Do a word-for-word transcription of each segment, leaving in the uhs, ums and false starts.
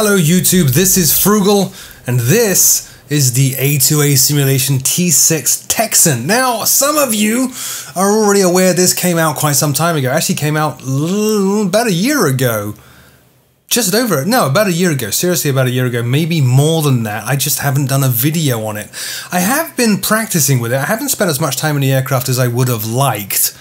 Hello YouTube, this is Froogle, and this is the A two A Simulation T six Texan. Now, some of you are already aware this came out quite some time ago. It actually came out about a year ago. Just over, no, about a year ago. Seriously, about a year ago. Maybe more than that. I just haven't done a video on it. I have been practicing with it. I haven't spent as much time in the aircraft as I would have liked.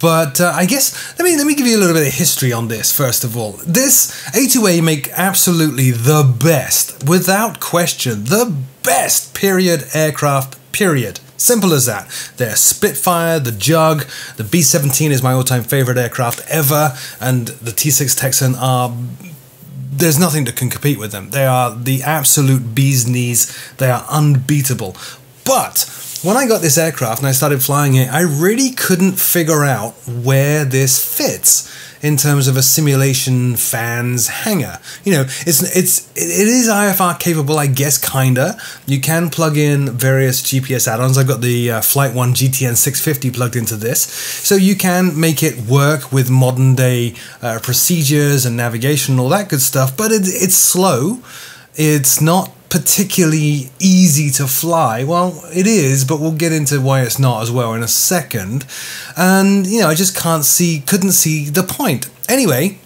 But uh, I guess, let me, let me give you a little bit of history on this, first of all. This A two A make absolutely the best, without question, the best period aircraft, period. Simple as that. They're Spitfire, the Jug, the B seventeen is my all-time favorite aircraft ever, and the T six Texan are... there's nothing that can compete with them. They are the absolute bee's knees. They are unbeatable. But when I got this aircraft and I started flying it, I really couldn't figure out where this fits in terms of a simulation fan's hangar. You know, it's it's it is I F R capable, I guess, kinda. You can plug in various G P S add-ons. I've got the uh, Flight One G T N six fifty plugged into this, so you can make it work with modern-day uh, procedures and navigation and all that good stuff. But it, it's slow. It's not particularly easy to fly. Well, it is, but we'll get into why it's not as well in a second. And, you know, I just can't see, couldn't see the point. Anyway,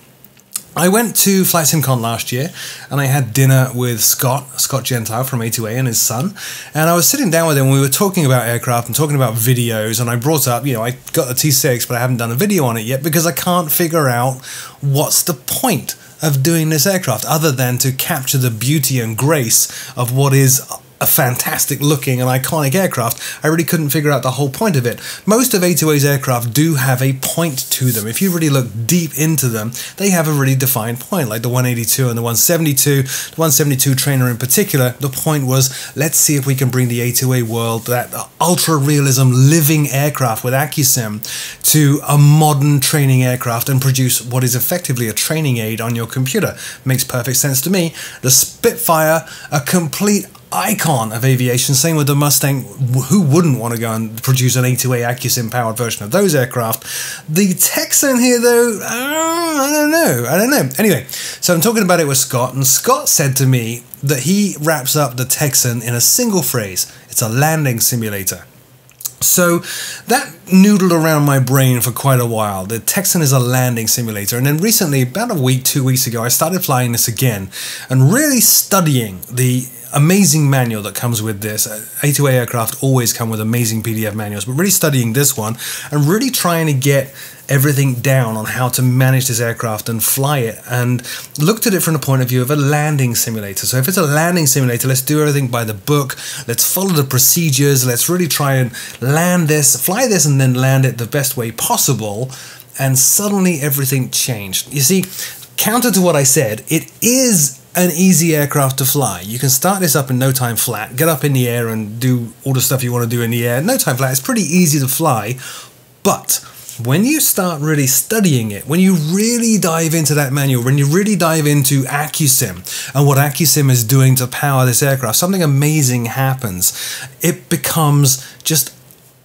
I went to Flight SimCon last year, and I had dinner with Scott, Scott Gentile from A two A, and his son, and I was sitting down with him, and we were talking about aircraft and talking about videos, and I brought up, you know, I got the T six, but I haven't done a video on it yet because I can't figure out what's the point of doing this aircraft other than to capture the beauty and grace of what is a fantastic looking and iconic aircraft. I really couldn't figure out the whole point of it. Most of A two A's aircraft do have a point to them. If you really look deep into them, they have a really defined point, like the one eighty-two and the one seventy-two. The one seventy-two trainer in particular, the point was, let's see if we can bring the A two A world, that ultra-realism living aircraft with AccuSim, to a modern training aircraft and produce what is effectively a training aid on your computer. Makes perfect sense to me. The Spitfire, a complete icon of aviation, same with the Mustang. Who wouldn't want to go and produce an A two A AccuSim powered version of those aircraft? The Texan here though, uh, I don't know, I don't know. Anyway, so I'm talking about it with Scott, and Scott said to me that he wraps up the Texan in a single phrase: it's a landing simulator. So that noodled around my brain for quite a while. The Texan is a landing simulator. And then recently, about a week, two weeks ago, I started flying this again and really studying the amazing manual that comes with this. A two A aircraft always come with amazing P D F manuals, but really studying this one and really trying to get everything down on how to manage this aircraft and fly it, and looked at it from the point of view of a landing simulator. So if it's a landing simulator, let's do everything by the book, let's follow the procedures, let's really try and land this, fly this, and then land it the best way possible. And suddenly everything changed. You see, counter to what I said, it is an easy aircraft to fly. You can start this up in no time flat, get up in the air and do all the stuff you want to do in the air. No time flat, it's pretty easy to fly, but when you start really studying it, when you really dive into that manual, when you really dive into AccuSim and what AccuSim is doing to power this aircraft, something amazing happens. It becomes just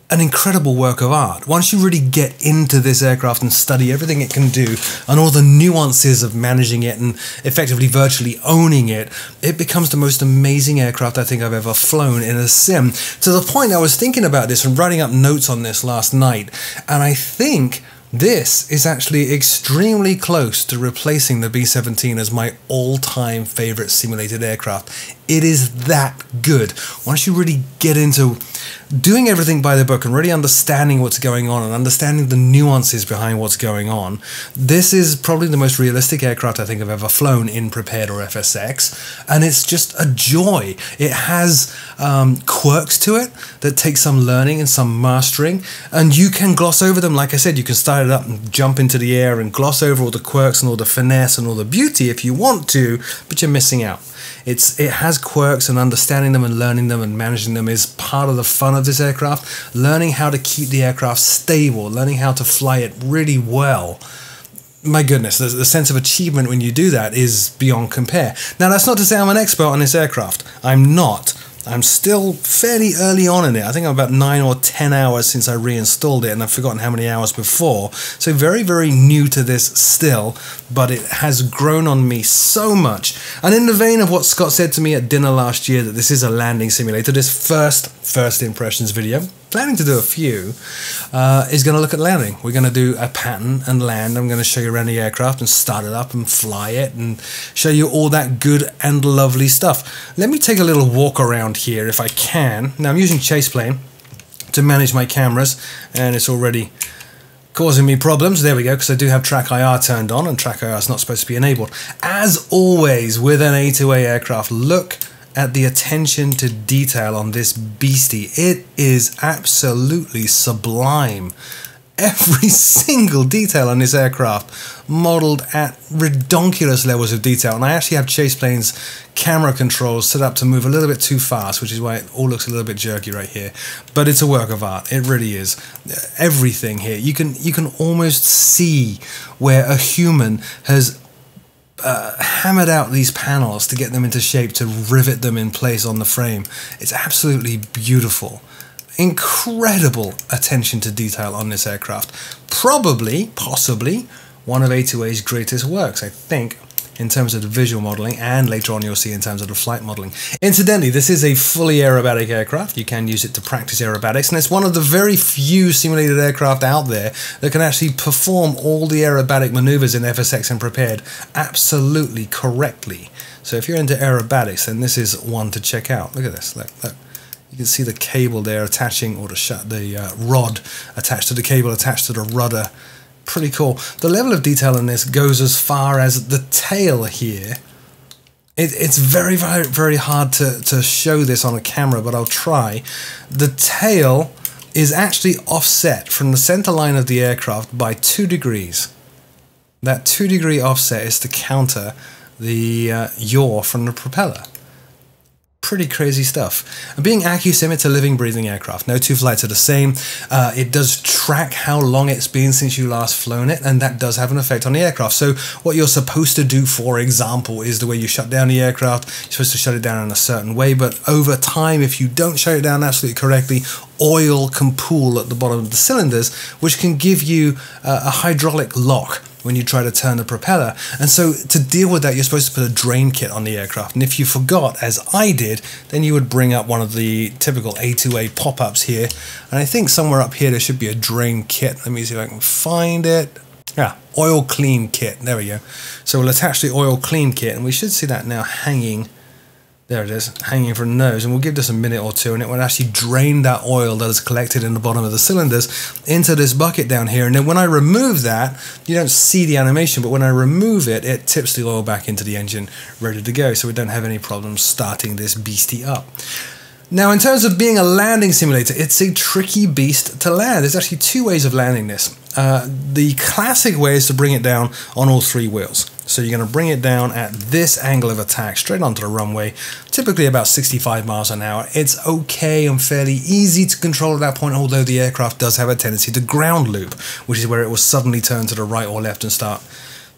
an incredible work of art. Once you really get into this aircraft and study everything it can do and all the nuances of managing it and effectively virtually owning it, it becomes the most amazing aircraft I think I've ever flown in a sim. To the point I was thinking about this and writing up notes on this last night, and I think this is actually extremely close to replacing the B seventeen as my all-time favorite simulated aircraft. It is that good. Once you really get into doing everything by the book and really understanding what's going on and understanding the nuances behind what's going on, this is probably the most realistic aircraft I think I've ever flown in Prepared or F S X. And it's just a joy. It has um, quirks to it that take some learning and some mastering, and you can gloss over them. Like I said, you can start it up and jump into the air and gloss over all the quirks and all the finesse and all the beauty if you want to, but you're missing out. It's, it has quirks, and understanding them and learning them and managing them is part of the fun of this aircraft. Learning how to keep the aircraft stable, learning how to fly it really well. My goodness, the, the sense of achievement when you do that is beyond compare. Now, that's not to say I'm an expert on this aircraft. I'm not. I'm still fairly early on in it. I think I'm about nine or ten hours since I reinstalled it, and I've forgotten how many hours before. So very, very new to this still, but it has grown on me so much. And in the vein of what Scott said to me at dinner last year, that this is a landing simulator, this first first impressions video, planning to do a few, uh, is going to look at landing. We're going to do a pattern and land. I'm going to show you around the aircraft and start it up and fly it and show you all that good and lovely stuff. Let me take a little walk around here if I can. Now I'm using Chase Plane to manage my cameras, and it's already causing me problems. There we go, because I do have Track I R turned on, and Track I R is not supposed to be enabled. As always with an A two A aircraft, look at the attention to detail on this beastie. It is absolutely sublime. Every single detail on this aircraft modeled at redonkulous levels of detail, and I actually have Chase Plane's camera controls set up to move a little bit too fast, which is why it all looks a little bit jerky right here. But it's a work of art, it really is. Everything here, you can you can almost see where a human has Uh, hammered out these panels to get them into shape, to rivet them in place on the frame. It's absolutely beautiful. Incredible attention to detail on this aircraft. Probably, possibly, one of A two A's greatest works, I think, in terms of the visual modeling, and later on you'll see in terms of the flight modeling. Incidentally, this is a fully aerobatic aircraft. You can use it to practice aerobatics, and it's one of the very few simulated aircraft out there that can actually perform all the aerobatic maneuvers in F S X and Prepared absolutely correctly. So if you're into aerobatics, then this is one to check out. Look at this, look, look. You can see the cable there attaching, or the, shut, the uh, rod attached to the cable, attached to the rudder. Pretty cool. The level of detail in this goes as far as the tail here. It, it's very, very, very hard to, to show this on a camera, but I'll try. The tail is actually offset from the center line of the aircraft by two degrees. That two degree offset is to counter the uh, yaw from the propeller. Pretty crazy stuff. And being AccuSim, it's a living, breathing aircraft. No two flights are the same. Uh, it does track how long it's been since you last flown it, and that does have an effect on the aircraft. So what you're supposed to do, for example, is the way you shut down the aircraft. You're supposed to shut it down in a certain way, but over time, if you don't shut it down absolutely correctly, oil can pool at the bottom of the cylinders, which can give you uh, a hydraulic lock when you try to turn the propeller. And so to deal with that, you're supposed to put a drain kit on the aircraft. And if you forgot, as I did, then you would bring up one of the typical A two A pop-ups here. And I think somewhere up here, there should be a drain kit. Let me see if I can find it. Yeah, oil clean kit, there we go. So we'll attach the oil clean kit, and we should see that now hanging. There it is, hanging from the nose, and we'll give this a minute or two, and it will actually drain that oil that is collected in the bottom of the cylinders into this bucket down here. And then when I remove that, you don't see the animation, but when I remove it, it tips the oil back into the engine, ready to go, so we don't have any problems starting this beastie up. Now, in terms of being a landing simulator, it's a tricky beast to land. There's actually two ways of landing this. Uh, the classic way is to bring it down on all three wheels. So you're going to bring it down at this angle of attack, straight onto the runway, typically about sixty-five miles an hour. It's okay and fairly easy to control at that point, although the aircraft does have a tendency to ground loop, which is where it will suddenly turn to the right or left and start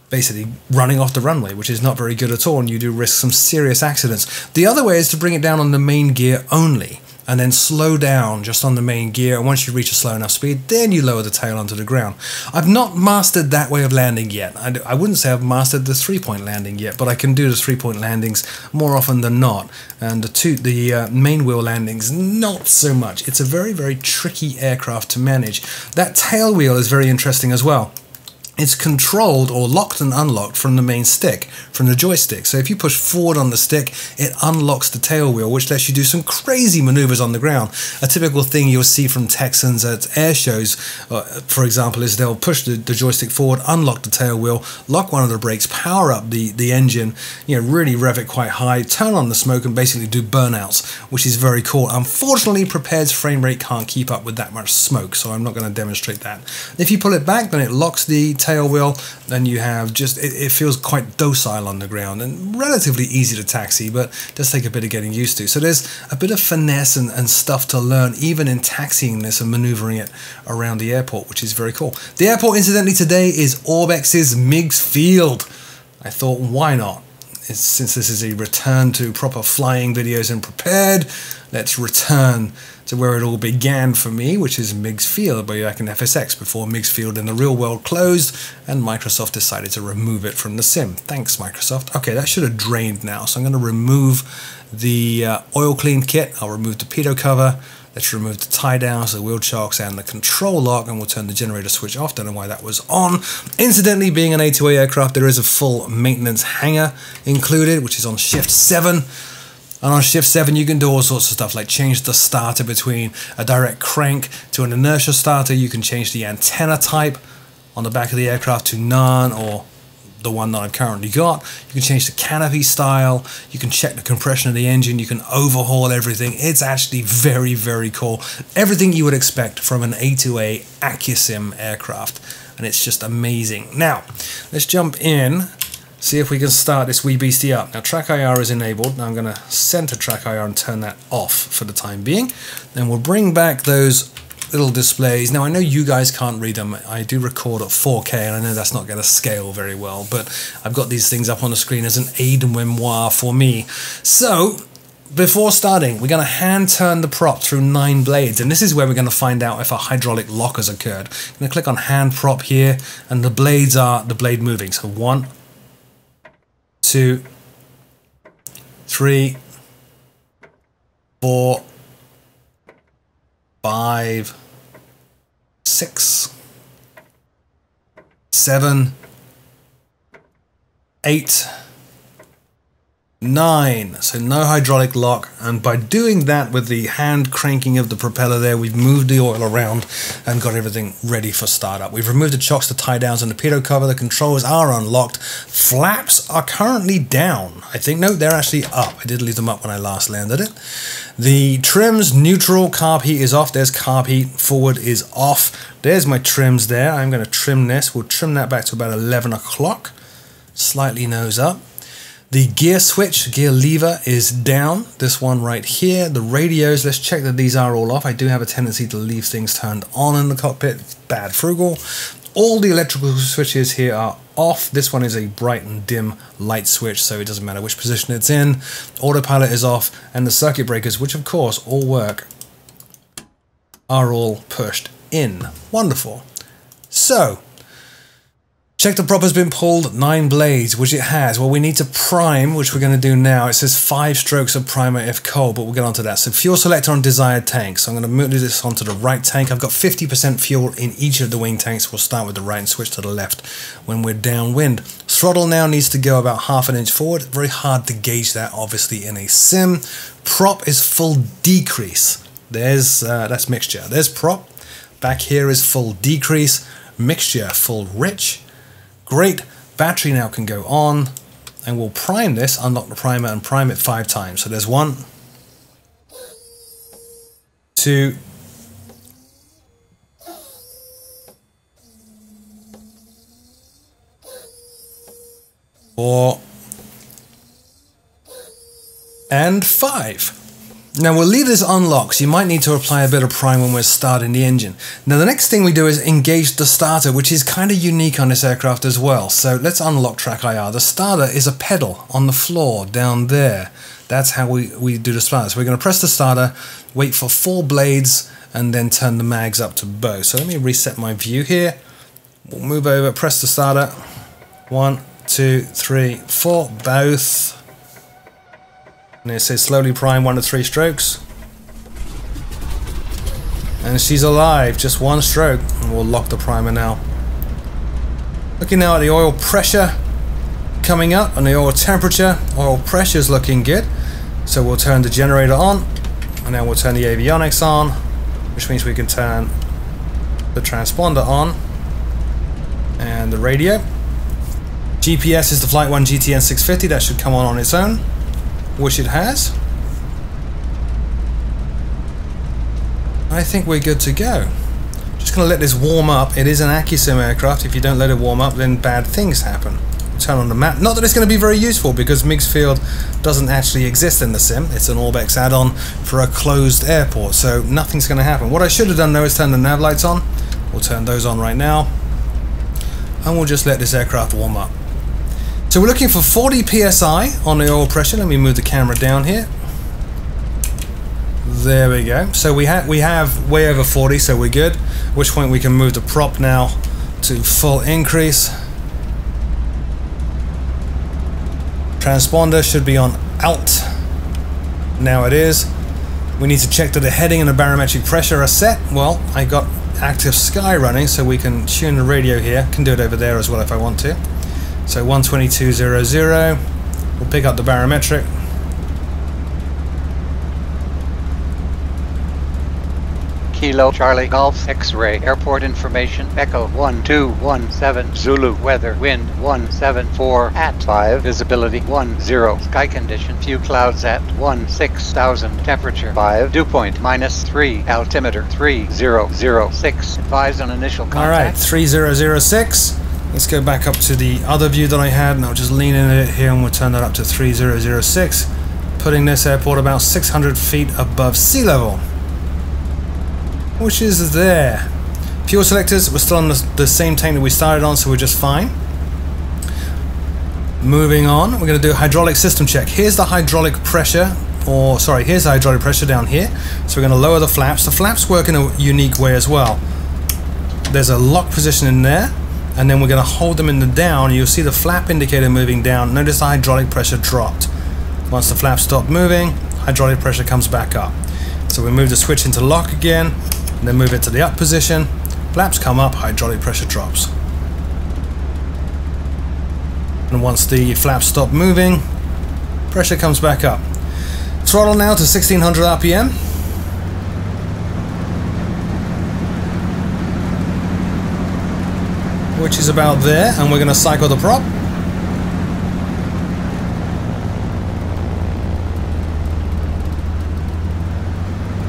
basically running off the runway, which is not very good at all, and you do risk some serious accidents. The other way is to bring it down on the main gear only, and then slow down just on the main gear, and once you reach a slow enough speed, then you lower the tail onto the ground. I've not mastered that way of landing yet. I, I wouldn't say I've mastered the three-point landing yet, but I can do the three-point landings more often than not, and the, two, the uh, main wheel landings, not so much. It's a very, very tricky aircraft to manage. That tail wheel is very interesting as well. It's controlled or locked and unlocked from the main stick, from the joystick. So if you push forward on the stick, it unlocks the tail wheel, which lets you do some crazy maneuvers on the ground. A typical thing you'll see from Texans at air shows, uh, for example, is they'll push the, the joystick forward, unlock the tail wheel, lock one of the brakes, power up the, the engine, you know, really rev it quite high, turn on the smoke, and basically do burnouts, which is very cool. Unfortunately, Prepared's frame rate can't keep up with that much smoke, so I'm not going to demonstrate that. If you pull it back, then it locks the tail wheel, and you have just it, it feels quite docile on the ground and relatively easy to taxi, but does take a bit of getting used to. So there's a bit of finesse and, and stuff to learn even in taxiing this and maneuvering it around the airport, which is very cool. The airport incidentally today is Orbex's Meigs Field. I thought, why not? is, since this is a return to proper flying videos and Prepared, let's return to where it all began for me, which is Meigs Field, way back in F S X, before Meigs Field in the real world closed and Microsoft decided to remove it from the sim. Thanks, Microsoft. Okay, that should have drained now, so I'm going to remove the uh, oil clean kit, I'll remove the pitot cover, let's remove the tie downs, the wheel chocks, and the control lock, and we'll turn the generator switch off. Don't know why that was on. Incidentally, being an A two A aircraft, there is a full maintenance hangar included, which is on shift seven. And on shift seven, you can do all sorts of stuff, like change the starter between a direct crank to an inertia starter. You can change the antenna type on the back of the aircraft to none, or the one that I've currently got. You can change the canopy style, you can check the compression of the engine, you can overhaul everything. It's actually very, very cool. Everything you would expect from an A two A AccuSim aircraft, and it's just amazing. Now, let's jump in, see if we can start this wee beastie up. Now, Track I R is enabled. Now I'm going to center Track I R and turn that off for the time being. Then we'll bring back those little displays. Now I know you guys can't read them. I do record at four K and I know that's not going to scale very well, but I've got these things up on the screen as an aide de memoire for me. So before starting, we're going to hand turn the prop through nine blades, and this is where we're going to find out if a hydraulic lock has occurred. I'm going to click on hand prop here, and the blades are the blade moving. So one, two, three, four, five, six, seven, eight, nine. So no hydraulic lock, and by doing that with the hand cranking of the propeller there, we've moved the oil around and got everything ready for startup. We've removed the chocks, the tie downs, and the pitot cover. The controls are unlocked. Flaps are currently down, I think. No, they're actually up. I did leave them up when I last landed it. The trims, neutral, carb heat is off. There's carb heat, forward is off. There's my trims there. I'm going to trim this. We'll trim that back to about eleven o'clock. Slightly nose up. The gear switch, gear lever is down, this one right here. The radios, let's check that these are all off. I do have a tendency to leave things turned on in the cockpit. It's bad Froogle. All the electrical switches here are off. This one is a bright and dim light switch, so it doesn't matter which position it's in. Autopilot is off, and the circuit breakers, which of course all work, are all pushed in. Wonderful. So, check the prop has been pulled, nine blades, which it has. Well, we need to prime, which we're going to do now. It says five strokes of primer if cold, but we'll get onto that. So fuel selector on desired tank. So I'm going to move this onto the right tank. I've got fifty percent fuel in each of the wing tanks. We'll start with the right and switch to the left when we're downwind. Throttle now needs to go about half an inch forward. Very hard to gauge that, obviously, in a sim. Prop is full decrease. There's uh, that's mixture. There's prop. Back here is full decrease. Mixture, full rich. Great, battery now can go on, and we'll prime this, unlock the primer, and prime it five times. So there's one, two, four, and five. Now we'll leave this unlocked, so you might need to apply a bit of prime when we're starting the engine. Now the next thing we do is engage the starter, which is kind of unique on this aircraft as well. So let's unlock Track I R. The starter is a pedal on the floor down there. That's how we, we do the starter. So we're going to press the starter, wait for four blades, and then turn the mags up to bow. So let me reset my view here. We'll move over, press the starter. One, two, three, four, both. And it says slowly prime one to three strokes. And she's alive, just one stroke. And we'll lock the primer now. Looking now at the oil pressure coming up and the oil temperature. Oil pressure is looking good. So we'll turn the generator on. And now we'll turn the avionics on, which means we can turn the transponder on and the radio. G P S is the Flight One G T N six fifty. That should come on on its own. Which it has. I think we're good to go. Just gonna let this warm up. It is an AccuSim aircraft. If you don't let it warm up, then bad things happen. Turn on the map. Not that it's going to be very useful, because Meigs Field doesn't actually exist in the sim. It's an Orbex add-on for a closed airport, so nothing's going to happen. What I should have done though is turn the nav lights on. We'll turn those on right now, and we'll just let this aircraft warm up. So we're looking for forty P S I on the oil pressure. Let me move the camera down here. There we go. So we have we have way over forty, so we're good. At which point we can move the prop now to full increase. Transponder should be on out. Now it is. We need to check that the heading and the barometric pressure are set. Well, I got Active Sky running, so we can tune the radio here. Can do it over there as well if I want to. So one twenty-two point zero zero. We'll pick up the barometric. Kilo Charlie Golf X-ray airport information echo one two one seven Zulu weather wind one seven four at five visibility one zero sky condition few clouds at one six thousand temperature five dew point minus three altimeter three zero zero six advise on initial contact. Alright, three zero zero six. Let's go back up to the other view that I had and I'll just lean in it here and we'll turn that up to three zero zero six, putting this airport about six hundred feet above sea level. Which is there. Fuel selectors, we're still on the, the same tank that we started on, so we're just fine. Moving on, we're going to do a hydraulic system check. Here's the hydraulic pressure, or sorry, here's the hydraulic pressure down here. So we're going to lower the flaps. The flaps work in a unique way as well. There's a lock position in there, and then we're going to hold them in the down. You'll see the flap indicator moving down. Notice the hydraulic pressure dropped. Once the flaps stop moving, hydraulic pressure comes back up. So we move the switch into lock again. And then move it to the up position, flaps come up, hydraulic pressure drops. And once the flaps stop moving, pressure comes back up. Throttle now to sixteen hundred R P M. Which is about there, and we're going to cycle the prop.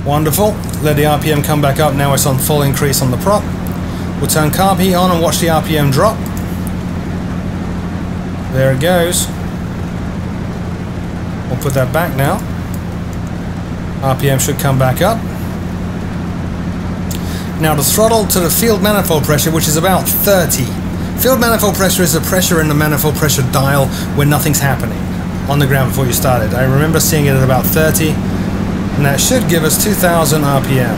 Wonderful. Let the R P M come back up. Now it's on full increase on the prop. We'll turn carb heat on and watch the R P M drop. There it goes. We'll put that back now. R P M should come back up. Now the throttle to the field manifold pressure, which is about thirty. Field manifold pressure is the pressure in the manifold pressure dial when nothing's happening on the ground before you started. I remember seeing it at about thirty. And that should give us two thousand R P M,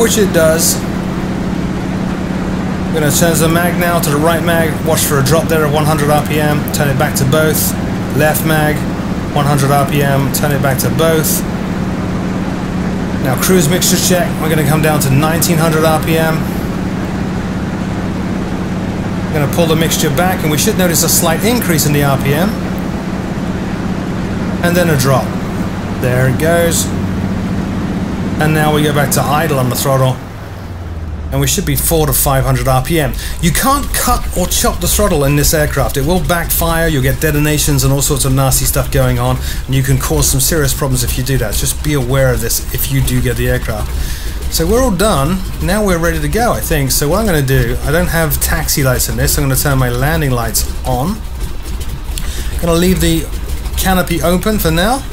which it does. We're going to turn the mag now to the right mag, watch for a drop there at one hundred R P M, turn it back to both, left mag, one hundred R P M, turn it back to both. Now cruise mixture check, we're going to come down to nineteen hundred R P M. We're going to pull the mixture back and we should notice a slight increase in the R P M, and then a drop. There it goes. And now we go back to idle on the throttle. And we should be four to five hundred R P M. You can't cut or chop the throttle in this aircraft. It will backfire, you'll get detonations and all sorts of nasty stuff going on. And you can cause some serious problems if you do that. Just be aware of this if you do get the aircraft. So we're all done. Now we're ready to go, I think. So what I'm going to do, I don't have taxi lights in this. I'm going to turn my landing lights on. I'm going to leave the canopy open for now.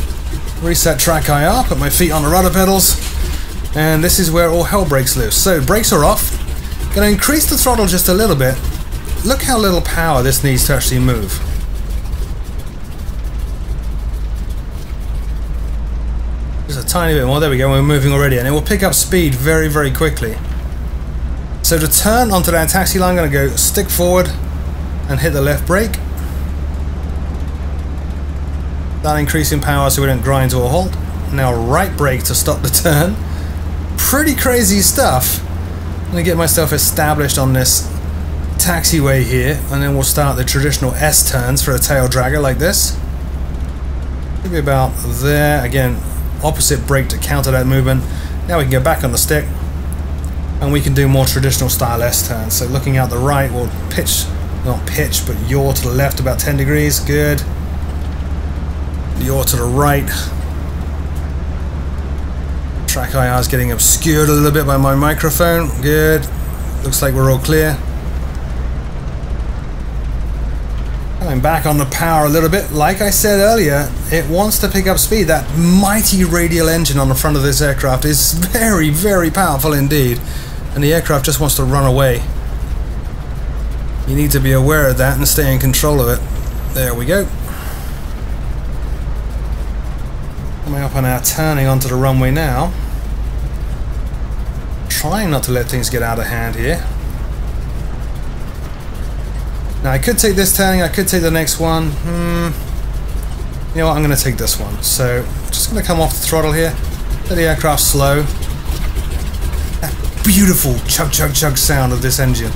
Reset track I R, put my feet on the rudder pedals, and this is where all hell breaks loose. So brakes are off. Gonna increase the throttle just a little bit. Look how little power this needs to actually move. Just a tiny bit more, there we go, we're moving already, and it will pick up speed very, very quickly. So to turn onto that taxi line, I'm gonna go stick forward and hit the left brake. That increasing power so we don't grind to a halt. Now right brake to stop the turn. Pretty crazy stuff. I'm gonna get myself established on this taxiway here, and then we'll start the traditional S turns for a tail dragger like this. Should be about there. Again, opposite brake to counter that movement. Now we can go back on the stick, and we can do more traditional style S turns. So looking out the right, we'll pitch, not pitch, but yaw to the left about ten degrees. Good. Yaw to the right. Track I R is getting obscured a little bit by my microphone. Good. Looks like we're all clear. Coming back on the power a little bit. Like I said earlier, it wants to pick up speed. That mighty radial engine on the front of this aircraft is very, very powerful indeed. And the aircraft just wants to run away. You need to be aware of that and stay in control of it. There we go. Coming up on our turning onto the runway now. Trying not to let things get out of hand here. Now I could take this turning, I could take the next one. Hmm. You know what, I'm going to take this one. So I'm just going to come off the throttle here. Let the aircraft slow. That beautiful chug chug chug sound of this engine.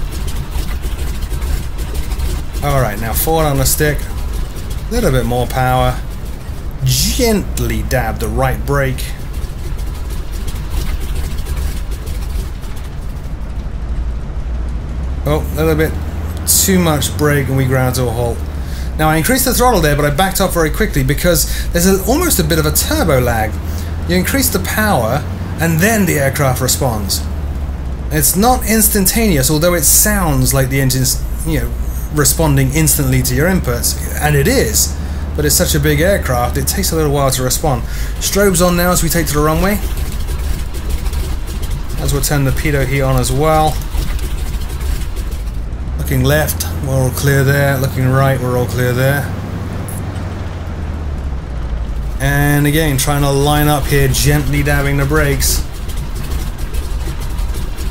Alright, now forward on the stick. A little bit more power. Gently dab the right brake. Oh, a little bit too much brake and we ground to a halt. Now I increased the throttle there, but I backed off very quickly because there's a, almost a bit of a turbo lag. You increase the power and then the aircraft responds. It's not instantaneous, although it sounds like the engine's, you know, responding instantly to your inputs, and it is, but it's such a big aircraft it takes a little while to respond. Strobes on now as we take to the runway, as we'll turn the pitot heat on as well. Looking left, we're all clear there. Looking right, we're all clear there. And again, trying to line up here, gently dabbing the brakes.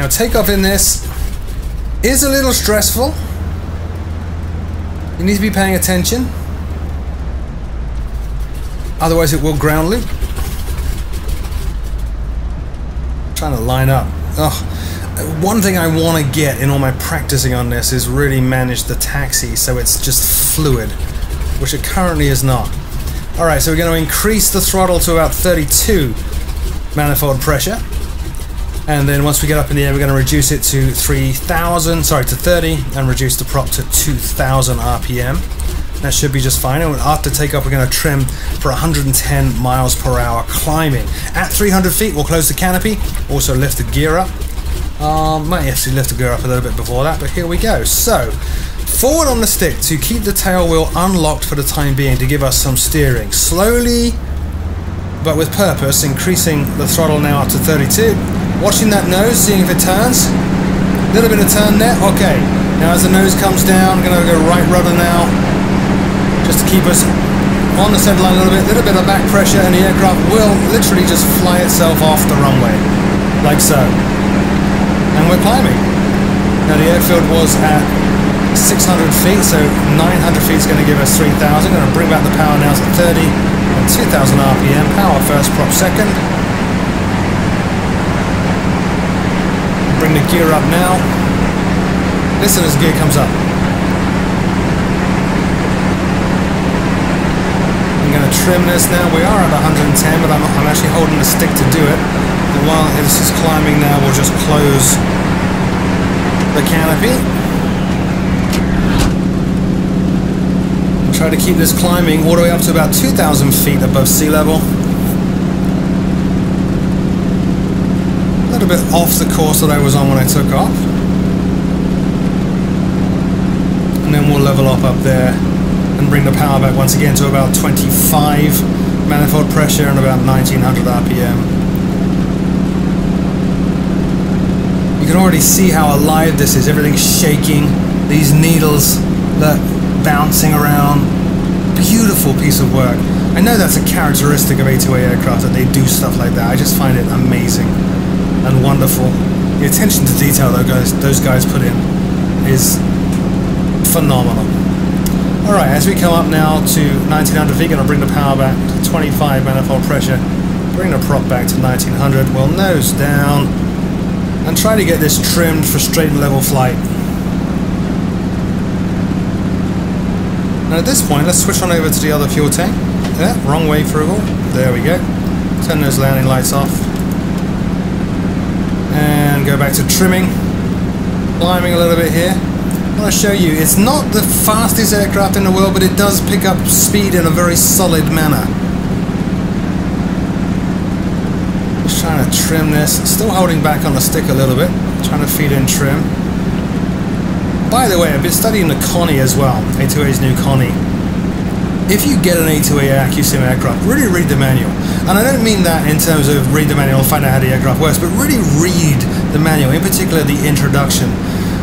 Now takeoff in this is a little stressful. You need to be paying attention. Otherwise it will ground loop. Trying to line up. Oh, one thing I want to get in all my practicing on this is really manage the taxi so it's just fluid, which it currently is not. Alright, so we're going to increase the throttle to about thirty-two manifold pressure. And then once we get up in the air, we're going to reduce it to three thousand, sorry, to thirty, and reduce the prop to two thousand R P M. That should be just fine. And after takeoff, we're going to trim for one hundred ten miles per hour climbing. At three hundred feet, we'll close the canopy, also lift the gear up. Um, might actually lift the gear up a little bit before that, but here we go. So, forward on the stick to keep the tail wheel unlocked for the time being to give us some steering. Slowly, but with purpose, increasing the throttle now up to thirty-two. Watching that nose, seeing if it turns. A little bit of turn there, okay. Now as the nose comes down, I'm gonna go right rudder now, just to keep us on the centerline a little bit. A little bit of back pressure and the aircraft will literally just fly itself off the runway, like so. And we're climbing. Now the airfield was at six hundred feet, so nine hundred feet is going to give us three thousand. Going to bring back the power now to thirty and two thousand R P M. Power first, prop second. Bring the gear up now. Listen as gear comes up. I'm going to trim this now. We are at one hundred ten, but I'm, I'm actually holding the stick to do it. And while this is climbing now, we'll just close the canopy. Try to keep this climbing all the way up to about two thousand feet above sea level. A little bit off the course that I was on when I took off. And then we'll level off up there and bring the power back once again to about twenty-five manifold pressure and about nineteen hundred R P M. You can already see how alive this is. Everything's shaking. These needles, look, bouncing around. Beautiful piece of work. I know that's a characteristic of A two A aircraft, that they do stuff like that. I just find it amazing and wonderful. The attention to detail though guys, those guys put in is phenomenal. Alright, as we come up now to nineteen hundred feet, going to bring the power back to twenty-five manifold pressure, bring the prop back to nineteen hundred, well, nose down, and try to get this trimmed for straight and level flight. Now at this point, let's switch on over to the other fuel tank. Yeah, wrong way, Froogle. There we go. Turn those landing lights off. And go back to trimming. Climbing a little bit here. I want to show you, it's not the fastest aircraft in the world, but it does pick up speed in a very solid manner. Just trying to trim this. Still holding back on the stick a little bit. Trying to feed in trim. By the way, I've been studying the Connie as well, A two A's new Connie. If you get an A two A AccuSim aircraft, really read the manual. And I don't mean that in terms of read the manual, find out how the aircraft works, but really read the manual, in particular the introduction.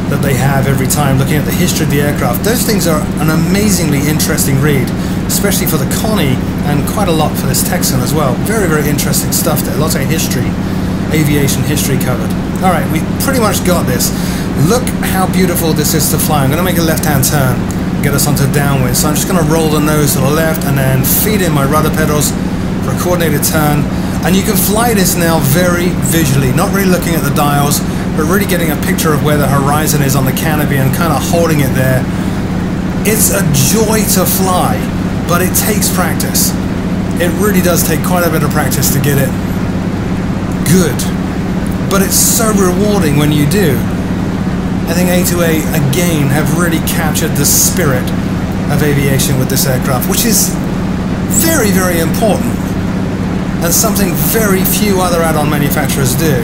that they have every time, looking at the history of the aircraft. Those things are an amazingly interesting read, especially for the Connie, and quite a lot for this Texan as well. Very, very interesting stuff there. Lots of history, aviation history covered. All right, we pretty much got this. Look how beautiful this is to fly. I'm going to make a left-hand turn, get us onto downwind. So I'm just going to roll the nose to the left and then feed in my rudder pedals for a coordinated turn. And you can fly this now very visually, not really looking at the dials, but really getting a picture of where the horizon is on the canopy and kind of holding it there. It's a joy to fly, but it takes practice. It really does take quite a bit of practice to get it good, but it's so rewarding when you do. I think A two A again have really captured the spirit of aviation with this aircraft, which is very, very important and something very few other add-on manufacturers do.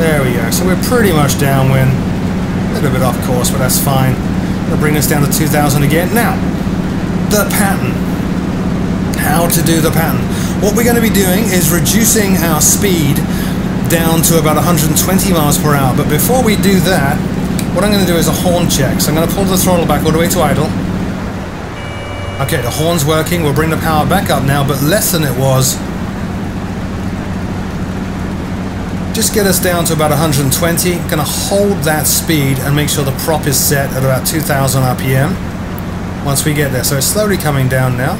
There we go. So we're pretty much downwind, a little bit off course, but that's fine. That'll bring us down to two thousand again. Now, the pattern. How to do the pattern. What we're going to be doing is reducing our speed down to about one hundred twenty miles per hour. But before we do that, what I'm going to do is a horn check. So I'm going to pull the throttle back all the way to idle. Okay, the horn's working. We'll bring the power back up now, but less than it was. Just get us down to about one hundred twenty. I'm going to hold that speed and make sure the prop is set at about two thousand R P M once we get there. So it's slowly coming down now.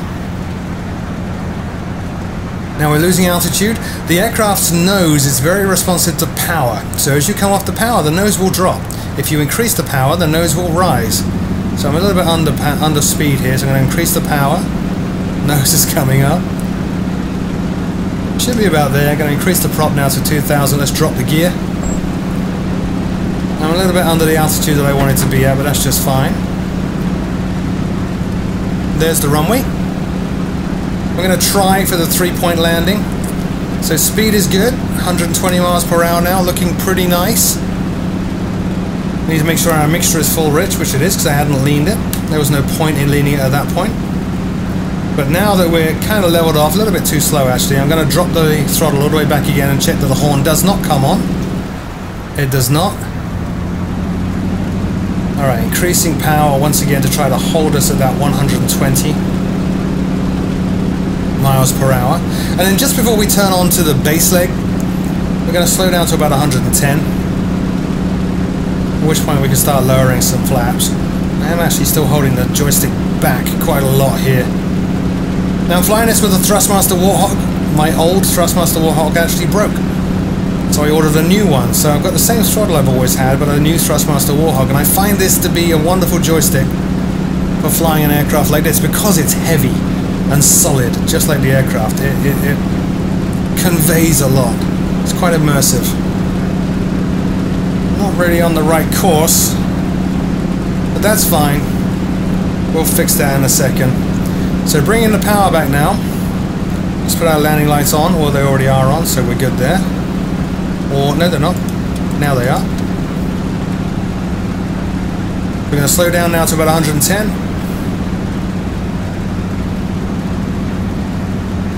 Now we're losing altitude. The aircraft's nose is very responsive to power. So as you come off the power, the nose will drop. If you increase the power, the nose will rise. So I'm a little bit under, under speed here, so I'm going to increase the power. Nose is coming up. Should be about there. I'm going to increase the prop now to two thousand. Let's drop the gear. I'm a little bit under the altitude that I wanted to be at, but that's just fine. There's the runway. We're going to try for the three-point landing. So speed is good, one hundred twenty miles per hour now, looking pretty nice. We need to make sure our mixture is full rich, which it is, because I hadn't leaned it. There was no point in leaning it at that point. But now that we're kind of leveled off, a little bit too slow actually, I'm going to drop the throttle all the way back again and check that the horn does not come on. It does not. Alright, increasing power once again to try to hold us at that one hundred twenty. Miles per hour. And then just before we turn on to the base leg, we're going to slow down to about one hundred ten, at which point we can start lowering some flaps. I am actually still holding the joystick back quite a lot here. Now I'm flying this with a Thrustmaster Warthog. My old Thrustmaster Warthog actually broke, so I ordered a new one. So I've got the same throttle I've always had, but a new Thrustmaster Warthog, and I find this to be a wonderful joystick for flying an aircraft like this because it's heavy and solid, just like the aircraft. It, it, it conveys a lot. It's quite immersive. Not really on the right course, but that's fine. We'll fix that in a second. So bringing the power back now. Let's put our landing lights on, or they already are on, so we're good there. Or, no they're not. Now they are. We're going to slow down now to about one hundred ten.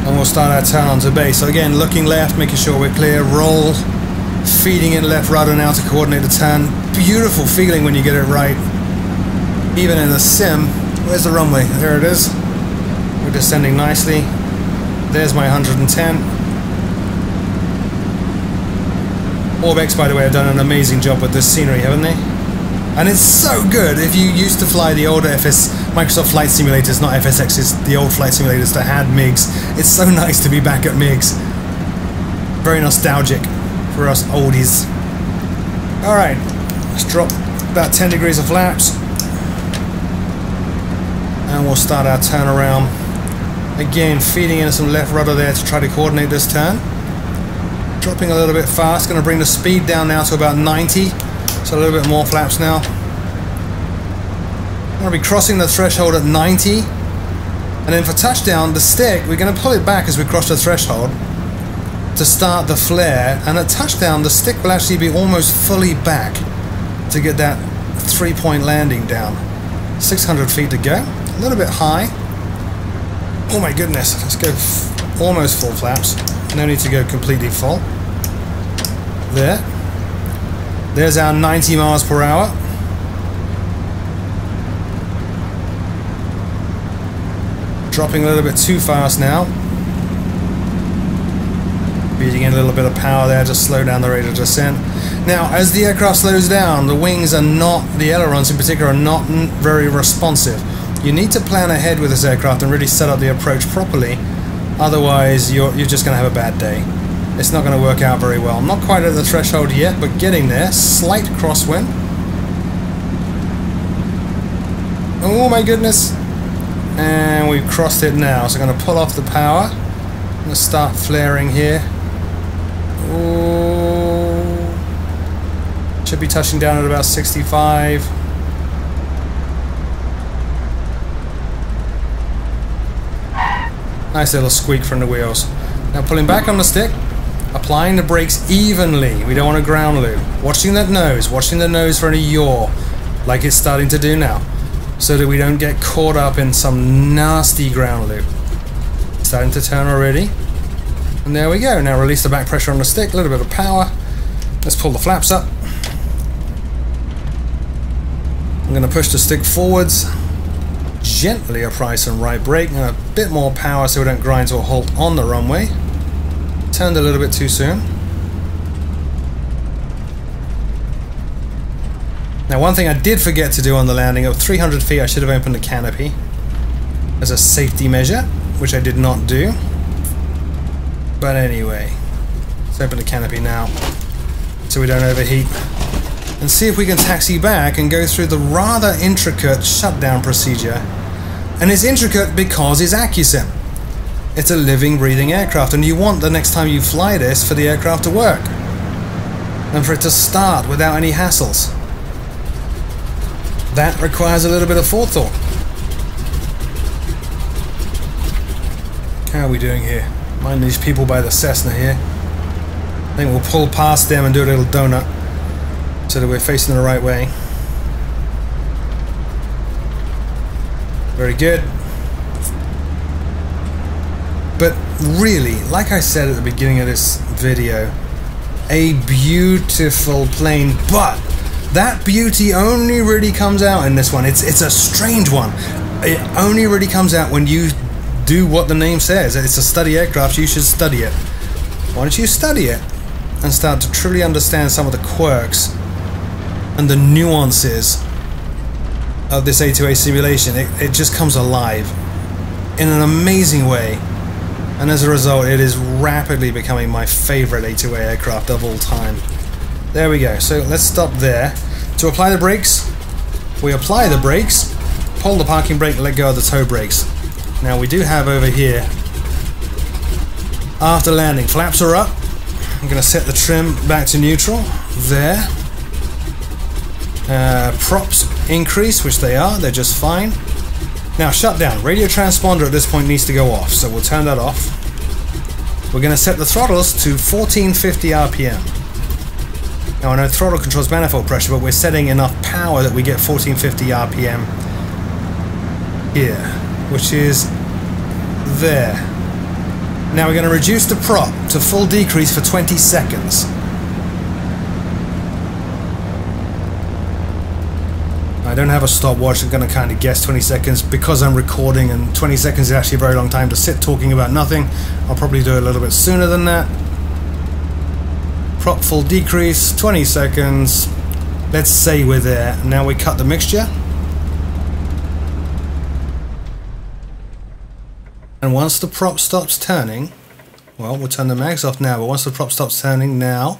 And we'll start our turn onto base. So again, looking left, making sure we're clear, roll, feeding in left rudder now to coordinate the turn. Beautiful feeling when you get it right. Even in the sim. Where's the runway? There it is. We're descending nicely. There's my one hundred ten. Orbex, by the way, have done an amazing job with this scenery, haven't they? And it's so good if you used to fly the older F S... Microsoft Flight Simulators, not F S Xs, the old Flight Simulators that had Meigs. It's so nice to be back at Meigs. Very nostalgic for us oldies. Alright, let's drop about ten degrees of flaps. And we'll start our turn around. Again, feeding in some left rudder there to try to coordinate this turn. Dropping a little bit fast, going to bring the speed down now to about ninety. So a little bit more flaps now. We're going to be crossing the threshold at ninety, and then for touchdown, the stick, we're going to pull it back as we cross the threshold to start the flare, and at touchdown, the stick will actually be almost fully back to get that three-point landing down. six hundred feet to go, a little bit high. Oh my goodness, let's go f almost full flaps. No need to go completely full. There. There's our ninety miles per hour. Dropping a little bit too fast now. Feeding in a little bit of power there to slow down the rate of descent. Now, as the aircraft slows down, the wings are not, the ailerons in particular, are not very responsive. You need to plan ahead with this aircraft and really set up the approach properly. Otherwise, you're, you're just going to have a bad day. It's not going to work out very well. Not quite at the threshold yet, but getting there. Slight crosswind. Oh my goodness. And we've crossed it now. So I'm going to pull off the power. I'm going to start flaring here. Oh. Should be touching down at about sixty-five. Nice little squeak from the wheels. Now pulling back on the stick, applying the brakes evenly. We don't want to ground loop. Watching that nose, watching the nose for any yaw, like it's starting to do now, so that we don't get caught up in some nasty ground loop. Starting to turn already. And there we go. Now release the back pressure on the stick, a little bit of power. Let's pull the flaps up. I'm going to push the stick forwards. Gently apply some right brake and a bit more power so we don't grind to a halt on the runway. Turned a little bit too soon. Now, one thing I did forget to do on the landing of three hundred feet, I should have opened the canopy as a safety measure, which I did not do. But anyway, let's open the canopy now so we don't overheat. And see if we can taxi back and go through the rather intricate shutdown procedure. And it's intricate because it's AccuSim. It's a living, breathing aircraft, and you want the next time you fly this for the aircraft to work and for it to start without any hassles. That requires a little bit of forethought. How are we doing here? Mind these people by the Cessna here. I think we'll pull past them and do a little donut, so that we're facing the right way. Very good. But really, like I said at the beginning of this video, a beautiful plane, but that beauty only really comes out in this one. It's, it's a strange one. It only really comes out when you do what the name says. It's a study aircraft, you should study it. Why don't you study it and start to truly understand some of the quirks and the nuances of this A two A simulation? It, it just comes alive in an amazing way, and as a result it is rapidly becoming my favorite A two A aircraft of all time. There we go. So let's stop there. To apply the brakes, we apply the brakes, pull the parking brake and let go of the tow brakes. Now we do have over here, after landing, flaps are up. I'm going to set the trim back to neutral there. Uh, props increase, which they are, they're just fine. Now shut down. Radio transponder at this point needs to go off, so we'll turn that off. We're going to set the throttles to fourteen fifty R P M. Now I know throttle controls manifold pressure, but we're setting enough power that we get fourteen fifty R P M here, which is there. Now we're going to reduce the prop to full decrease for twenty seconds. I don't have a stopwatch. I'm going to kind of guess twenty seconds because I'm recording, and twenty seconds is actually a very long time to sit talking about nothing. I'll probably do it a little bit sooner than that. Prop full decrease, twenty seconds. Let's say we're there. Now we cut the mixture. And once the prop stops turning, well, we'll turn the mags off now, but once the prop stops turning now,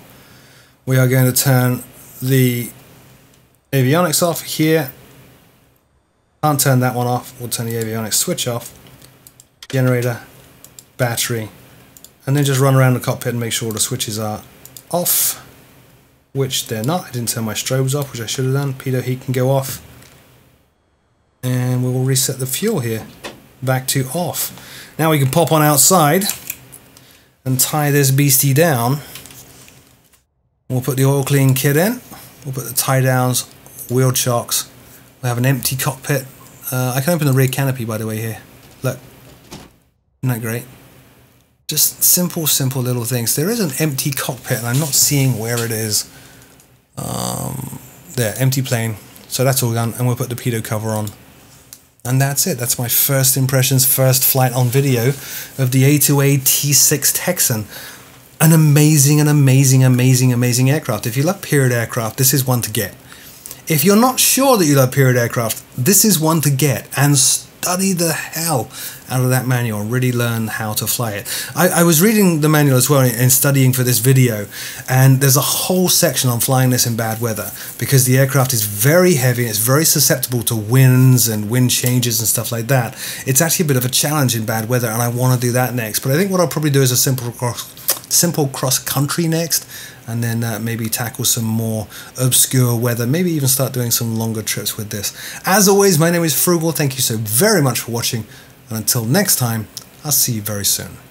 we are going to turn the avionics off here. Can't turn that one off. We'll turn the avionics switch off. Generator, battery, and then just run around the cockpit and make sure all the switches are off, which they're not. I didn't turn my strobes off, which I should have done. Pitot heat can go off. And we will reset the fuel here back to off. Now we can pop on outside and tie this beastie down. We'll put the oil clean kit in. We'll put the tie downs, wheel chocks. We have an empty cockpit. Uh, I can open the rear canopy, by the way, here. Look. Isn't that great? Just simple, simple little things. There is an empty cockpit, and I'm not seeing where it is. um, there, empty plane. So that's all done, and we'll put the pedo cover on. And that's it. That's my first impressions, first flight on video of the A two A T six Texan. An amazing, an amazing, amazing, amazing aircraft. If you love period aircraft, this is one to get. If you're not sure that you love period aircraft, this is one to get. And study the hell out of that manual. Really learn how to fly it. I, I was reading the manual as well and studying for this video, and there's a whole section on flying this in bad weather, because the aircraft is very heavy and it's very susceptible to winds and wind changes and stuff like that. It's actually a bit of a challenge in bad weather, and I want to do that next. But I think what I'll probably do is a simple cross, simple cross country next, and then uh, maybe tackle some more obscure weather, maybe even start doing some longer trips with this. As always, my name is Froogle. Thank you so very much for watching, and until next time, I'll see you very soon.